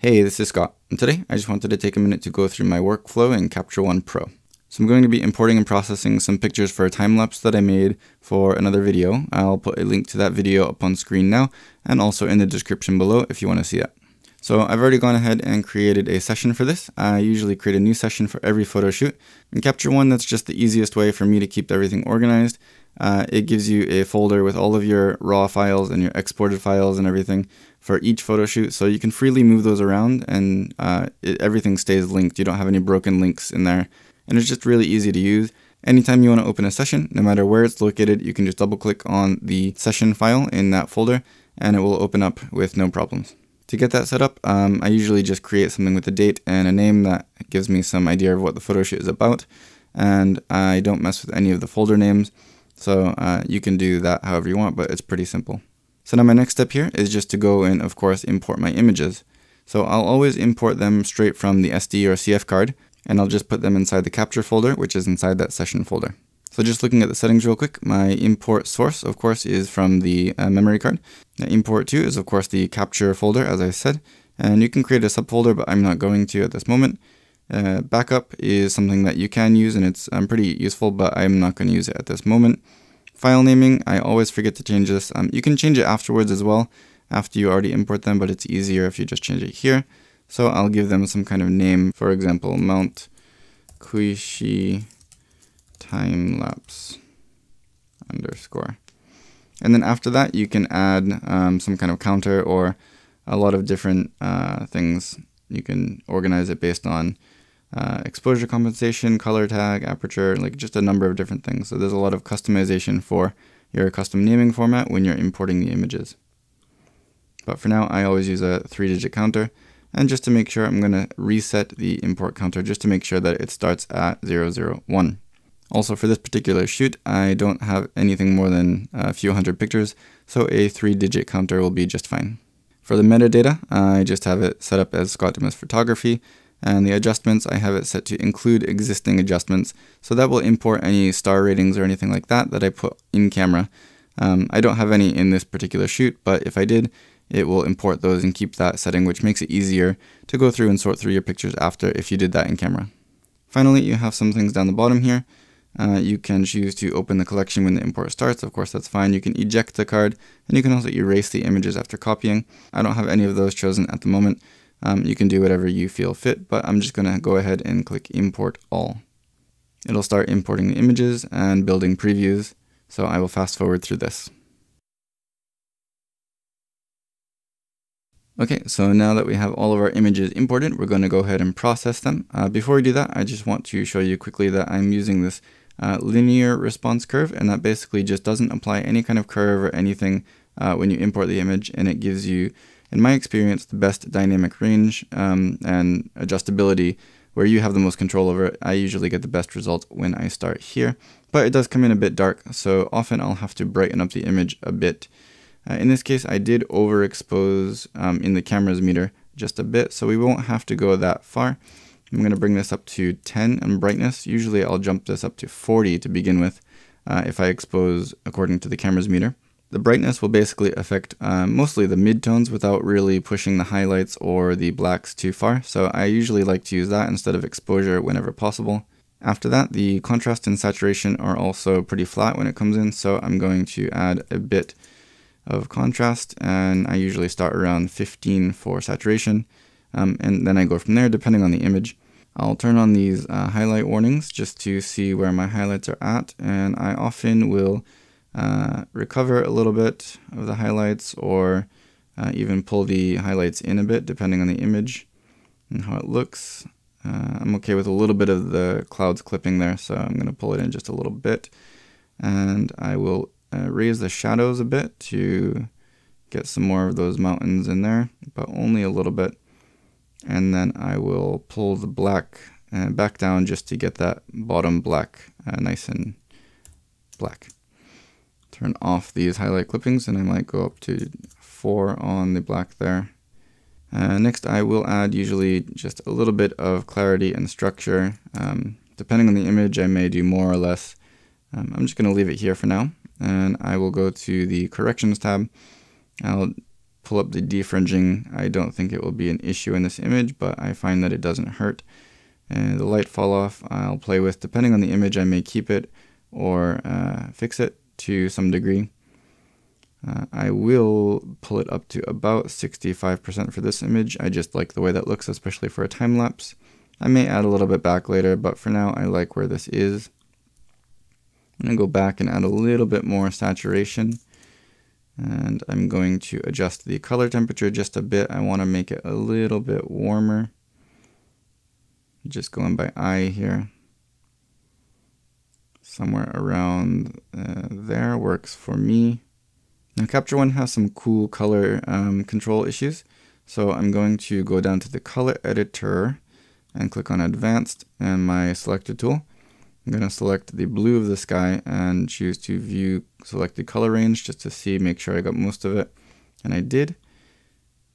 Hey, this is Scott, and today I just wanted to take a minute to go through my workflow in Capture One Pro. So I'm going to be importing and processing some pictures for a time-lapse that I made for another video. I'll put a link to that video up on screen now, and also in the description below if you want to see that. So I've already gone ahead and created a session for this. I usually create a new session for every photo shoot. In Capture One, that's just the easiest way for me to keep everything organized. It gives you a folder with all of your raw files and your exported files and everything for each photo shoot, so you can freely move those around and everything stays linked. You don't have any broken links in there, and it's just really easy to use. Anytime you want to open a session, no matter where it's located, you can just double click on the session file in that folder and it will open up with no problems. To get that set up, I usually just create something with a date and a name that gives me some idea of what the photo shoot is about, and I don't mess with any of the folder names. So you can do that however you want, but it's pretty simple. So now my next step here is just to go and, of course, import my images. So I'll always import them straight from the SD or CF card, and I'll just put them inside the capture folder, which is inside that session folder. So just looking at the settings real quick, my import source, of course, is from the memory card. The import to is, of course, the capture folder, as I said, and you can create a subfolder, but I'm not going to at this moment. Backup is something that you can use, and it's pretty useful, but I'm not going to use it at this moment. File naming, I always forget to change this. You can change it afterwards as well, after you already import them, but it's easier if you just change it here. So I'll give them some kind of name, for example, Mount Kuishi Timelapse _. And then after that, you can add some kind of counter or a lot of different things. You can organize it based on exposure compensation, color tag, aperture, like just a number of different things. So there's a lot of customization for your custom naming format when you're importing the images. But for now, I always use a 3-digit counter. And just to make sure, I'm going to reset the import counter just to make sure that it starts at 001. Also, for this particular shoot, I don't have anything more than a few hundred pictures, so a 3-digit counter will be just fine. For the metadata, I just have it set up as Scott Dumas Photography, and the adjustments, I have it set to include existing adjustments, so that will import any star ratings or anything like that that I put in camera. I don't have any in this particular shoot, but if I did, it will import those and keep that setting, which makes it easier to go through and sort through your pictures after if you did that in camera. Finally, you have some things down the bottom here. You can choose to open the collection when the import starts. Of course, that's fine. You can eject the card, and you can also erase the images after copying. I don't have any of those chosen at the moment. You can do whatever you feel fit, but I'm just going to go ahead and click Import All. It'll start importing the images and building previews, so I will fast forward through this. Okay, so now that we have all of our images imported, we're going to go ahead and process them. Before we do that, I just want to show you quickly that I'm using this linear response curve, and that basically just doesn't apply any kind of curve or anything when you import the image, and it gives you, in my experience, the best dynamic range and adjustability where you have the most control over it. I usually get the best result when I start here, but it does come in a bit dark, so often I'll have to brighten up the image a bit. In this case, I did overexpose in the camera's meter just a bit, so we won't have to go that far. I'm going to bring this up to 10 in brightness. Usually I'll jump this up to 40 to begin with if I expose according to the camera's meter. The brightness will basically affect mostly the midtones without really pushing the highlights or the blacks too far, so I usually like to use that instead of exposure whenever possible. After that, the contrast and saturation are also pretty flat when it comes in, so I'm going to add a bit of contrast, and I usually start around 15 for saturation, and then I go from there depending on the image. I'll turn on these highlight warnings just to see where my highlights are at, and I often will recover a little bit of the highlights or even pull the highlights in a bit depending on the image and how it looks. I'm okay with a little bit of the clouds clipping there, so I'm going to pull it in just a little bit, and I will raise the shadows a bit to get some more of those mountains in there, but only a little bit. And then I will pull the black back down just to get that bottom black nice and black. Turn off these highlight clippings, and I might go up to 4 on the black there. Next, I will add usually just a little bit of clarity and structure. Depending on the image, I may do more or less. I'm just going to leave it here for now. And I will go to the Corrections tab. I'll pull up the defringing. I don't think it will be an issue in this image, but I find that it doesn't hurt. And the light fall off I'll play with. Depending on the image, I may keep it or fix it to some degree. I will pull it up to about 65% for this image. I just like the way that looks, especially for a time lapse. I may add a little bit back later, but for now I like where this is. I'm going to go back and add a little bit more saturation. And I'm going to adjust the color temperature just a bit. I want to make it a little bit warmer. Just going by eye here. Somewhere around there works for me. Now Capture One has some cool color control issues. So I'm going to go down to the color editor and click on advanced and my selector tool. I'm going to select the blue of the sky and choose to view selected color range just to see, make sure I got most of it. And I did.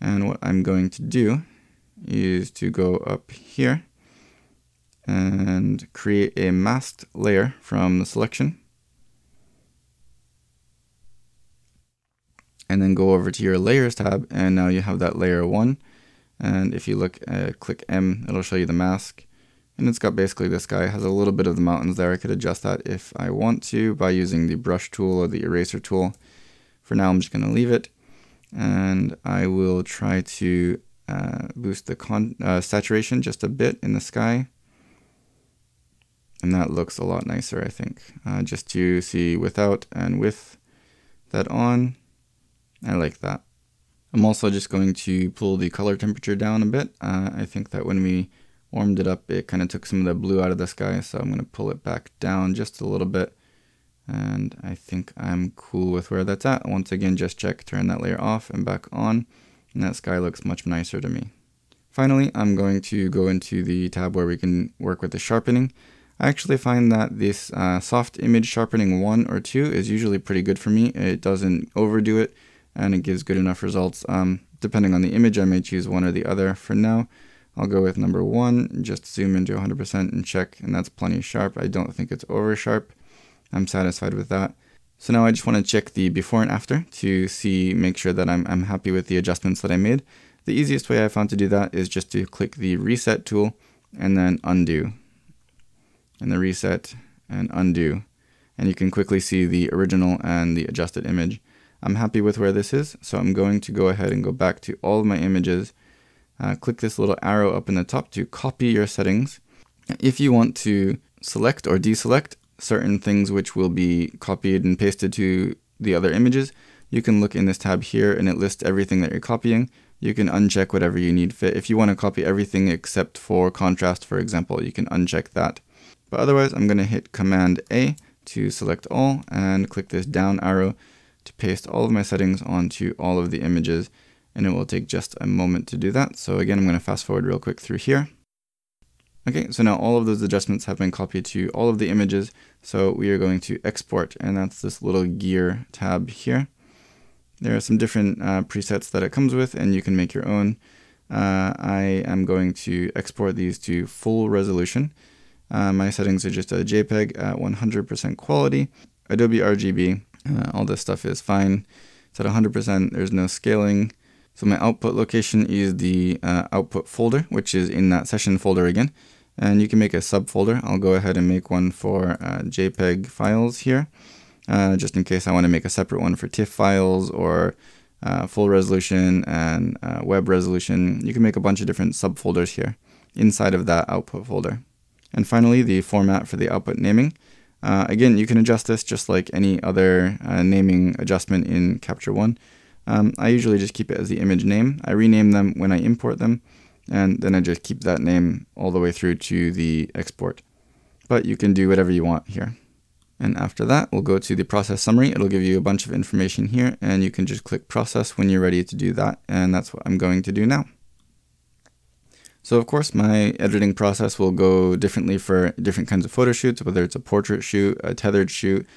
And what I'm going to do is to go up here and create a masked layer from the selection. And then go over to your layers tab and now you have that layer one. And if you look, click M, it'll show you the mask. And it's got basically this guy, it has a little bit of the mountains there. I could adjust that if I want to by using the brush tool or the eraser tool. For now, I'm just going to leave it. And I will try to boost the saturation just a bit in the sky. And that looks a lot nicer, I think. Just to see without and with that on. I like that. I'm also just going to pull the color temperature down a bit. I think that when we warmed it up, it kind of took some of the blue out of the sky. So I'm going to pull it back down just a little bit. And I think I'm cool with where that's at. Once again, just check, turn that layer off and back on. And that sky looks much nicer to me. Finally, I'm going to go into the tab where we can work with the sharpening. I actually find that this soft image sharpening 1 or 2 is usually pretty good for me. It doesn't overdo it. And it gives good enough results. Depending on the image, I may choose one or the other. For now, I'll go with number 1, just zoom into 100% and check, and that's plenty sharp. I don't think it's over sharp. I'm satisfied with that. So now I just want to check the before and after to see, make sure that I'm happy with the adjustments that I made. The easiest way I found to do that is just to click the reset tool and then undo. And the reset and undo. And you can quickly see the original and the adjusted image. I'm happy with where this is, so I'm going to go ahead and go back to all of my images. Click this little arrow up in the top to copy your settings. If you want to select or deselect certain things which will be copied and pasted to the other images, you can look in this tab here and it lists everything that you're copying. You can uncheck whatever you need fit. If you want to copy everything except for contrast, for example, you can uncheck that. But otherwise, I'm going to hit Command A to select all and click this down arrow to paste all of my settings onto all of the images, and it will take just a moment to do that. So again, I'm going to fast forward real quick through here. Okay, so now all of those adjustments have been copied to all of the images. So we are going to export, and that's this little gear tab here. There are some different presets that it comes with, and you can make your own. I am going to export these to full resolution. My settings are just a JPEG at 100% quality, Adobe RGB. All this stuff is fine. It's at 100%, there's no scaling. So my output location is the output folder, which is in that session folder again. And you can make a subfolder. I'll go ahead and make one for JPEG files here, just in case I want to make a separate one for TIFF files or full resolution and web resolution. You can make a bunch of different subfolders here inside of that output folder. And finally, the format for the output naming. Again, you can adjust this just like any other naming adjustment in Capture One. I usually just keep it as the image name. I rename them when I import them, and then I just keep that name all the way through to the export. But you can do whatever you want here. And after that, we'll go to the process summary. It'll give you a bunch of information here, and you can just click process when you're ready to do that, and that's what I'm going to do now. So of course, my editing process will go differently for different kinds of photo shoots, whether it's a portrait shoot, a tethered shoot,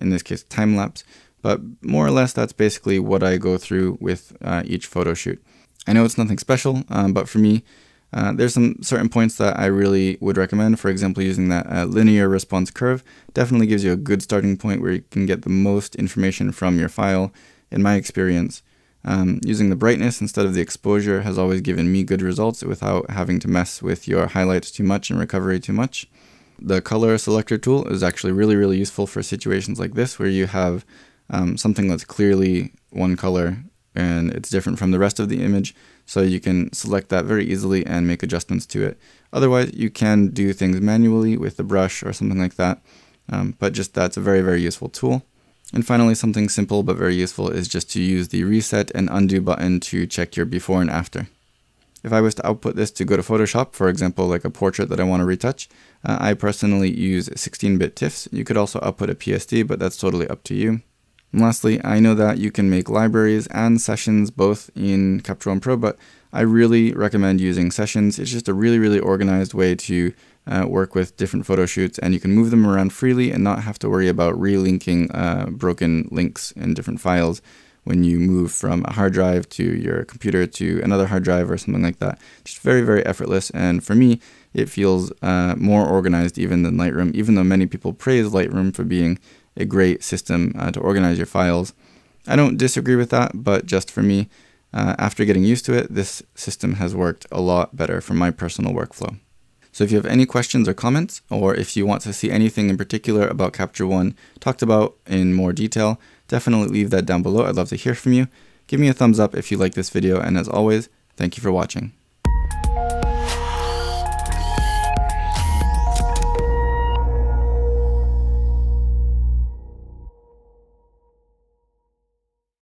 in this case, time lapse. But more or less, that's basically what I go through with each photo shoot. I know it's nothing special, but for me, there's some certain points that I really would recommend. For example, using that linear response curve definitely gives you a good starting point where you can get the most information from your file, in my experience. Using the brightness instead of the exposure has always given me good results without having to mess with your highlights too much and recovery too much. The color selector tool is actually really useful for situations like this where you have something that's clearly one color and it's different from the rest of the image, so you can select that very easily and make adjustments to it. Otherwise, you can do things manually with the brush or something like that, but just that's a very useful tool. And finally, something simple but very useful is just to use the reset and undo button to check your before and after. If I was to output this to go to Photoshop, for example, like a portrait that I want to retouch, I personally use 16-bit TIFFs. You could also output a PSD, but that's totally up to you. And lastly, I know that you can make libraries and sessions both in Capture One Pro, but I really recommend using sessions. It's just a really organized way to work with different photo shoots, and you can move them around freely and not have to worry about relinking broken links in different files when you move from a hard drive to your computer to another hard drive or something like that. Just very effortless, and for me, it feels more organized even than Lightroom, even though many people praise Lightroom for being a great system to organize your files. I don't disagree with that, but just for me, after getting used to it, this system has worked a lot better for my personal workflow. So if you have any questions or comments, or if you want to see anything in particular about Capture One talked about in more detail, definitely leave that down below. I'd love to hear from you. Give me a thumbs up if you like this video, and as always, thank you for watching.